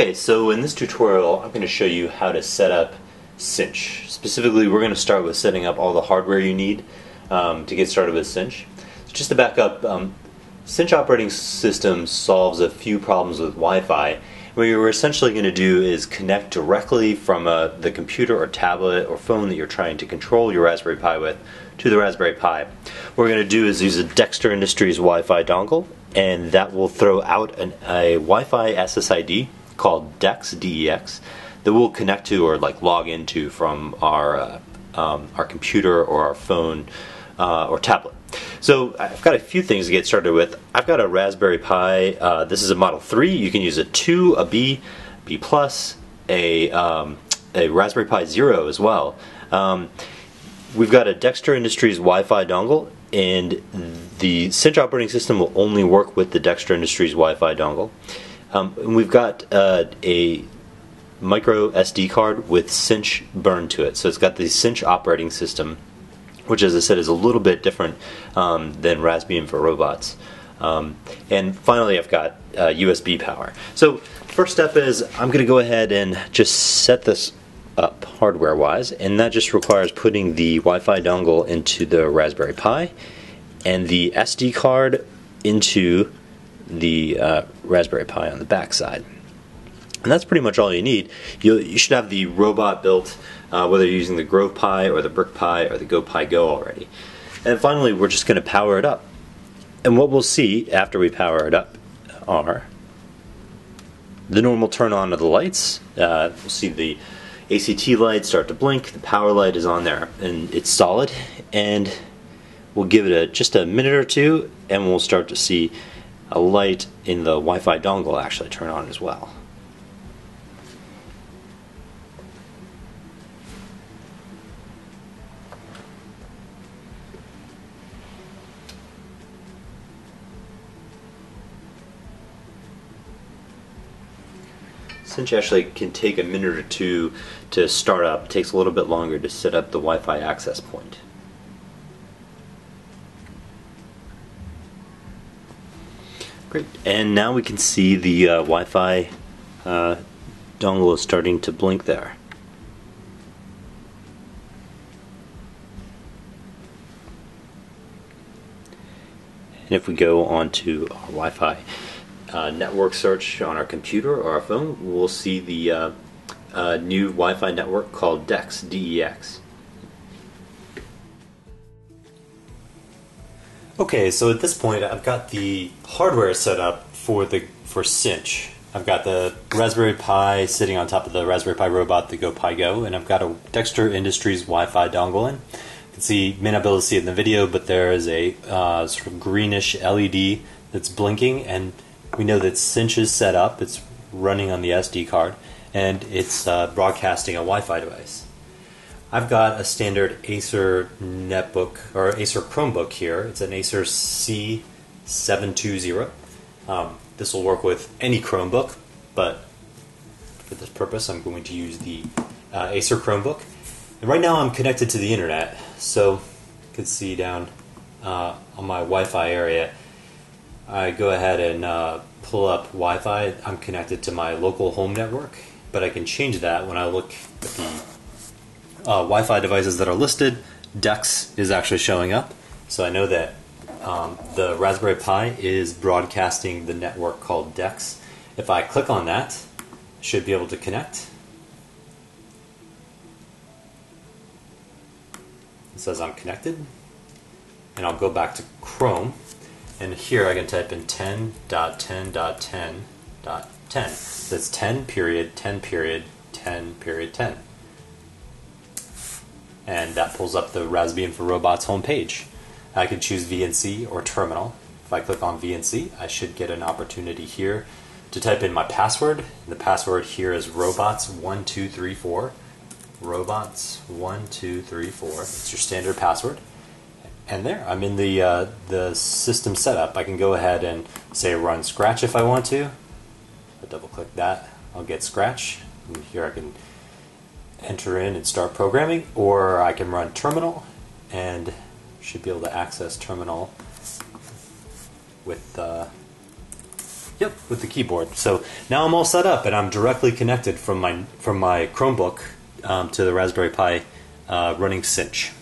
Okay, so in this tutorial I'm going to show you how to set up Cinch. Specifically, we're going to start with setting up all the hardware you need to get started with Cinch. So just to back up, Cinch Operating System solves a few problems with Wi-Fi. What you're essentially going to do is connect directly from the computer or tablet or phone that you're trying to control your Raspberry Pi with to the Raspberry Pi. What we're going to do is use a Dexter Industries Wi-Fi dongle, and that will throw out a Wi-Fi SSID called DEX, D-E-X, that we'll connect to or like log into from our computer or our phone or tablet. So I've got a few things to get started with. I've got a Raspberry Pi. This is a Model 3. You can use a 2, a B, B+, a Raspberry Pi Zero as well. We've got a Dexter Industries Wi-Fi dongle, and the Cinch Operating System will only work with the Dexter Industries Wi-Fi dongle. And we've got a micro SD card with Cinch burned to it. So it's got the Cinch Operating System, which, as I said, is a little bit different than Raspbian for Robots. And finally, I've got USB power. So first step is I'm going to go ahead and just set this up hardware-wise, and that just requires putting the Wi-Fi dongle into the Raspberry Pi and the SD card into the Raspberry Pi on the back side. And that's pretty much all you need. You should have the robot built, whether you're using the Grove Pi or the Brick Pi or the GoPiGo already. And finally, we're just going to power it up. And what we'll see after we power it up are the normal turn on of the lights. We'll see the ACT lights start to blink. The power light is on there, and it's solid. And we'll give it just a minute or two, and we'll start to see a light in the Wi-Fi dongle actually turn on as well. Cinch actually can take a minute or two to start up. It takes a little bit longer to set up the Wi-Fi access point. Great, and now we can see the Wi-Fi dongle is starting to blink there. And if we go on to our Wi-Fi network search on our computer or our phone, we'll see the new Wi-Fi network called DEX, D-E-X. Okay, so at this point I've got the hardware set up for Cinch. I've got the Raspberry Pi sitting on top of the Raspberry Pi robot, the GoPiGo, and I've got a Dexter Industries Wi-Fi dongle in. You can see, may not be able to see it in the video, but there is a sort of greenish LED that's blinking, and we know that Cinch is set up, it's running on the SD card, and it's broadcasting a Wi-Fi device. I've got a standard Acer netbook, or Acer Chromebook here. It's an Acer C720. This will work with any Chromebook, but for this purpose I'm going to use the Acer Chromebook. And right now I'm connected to the internet, so you can see down on my Wi-Fi area, I go ahead and pull up Wi-Fi. I'm connected to my local home network, but I can change that when I look at the Wi-Fi devices that are listed. DEX is actually showing up, so I know that the Raspberry Pi is broadcasting the network called DEX. If I click on that, I should be able to connect. It says I'm connected, and I'll go back to Chrome. And here I can type in 10.10.10.10. So it's 10 period, 10 period, 10 period, 10. And that pulls up the Raspbian for Robots homepage. I can choose VNC or terminal. If I click on VNC, I should get an opportunity here to type in my password. The password here is robots1234. Robots1234. It's your standard password. And there, I'm in the system setup. I can go ahead and say run Scratch if I want to. I double click that, I'll get Scratch. And here I can enter in and start programming, or I can run Terminal, and should be able to access Terminal with Yep, with the keyboard. So now I'm all set up, and I'm directly connected from my Chromebook to the Raspberry Pi running Cinch.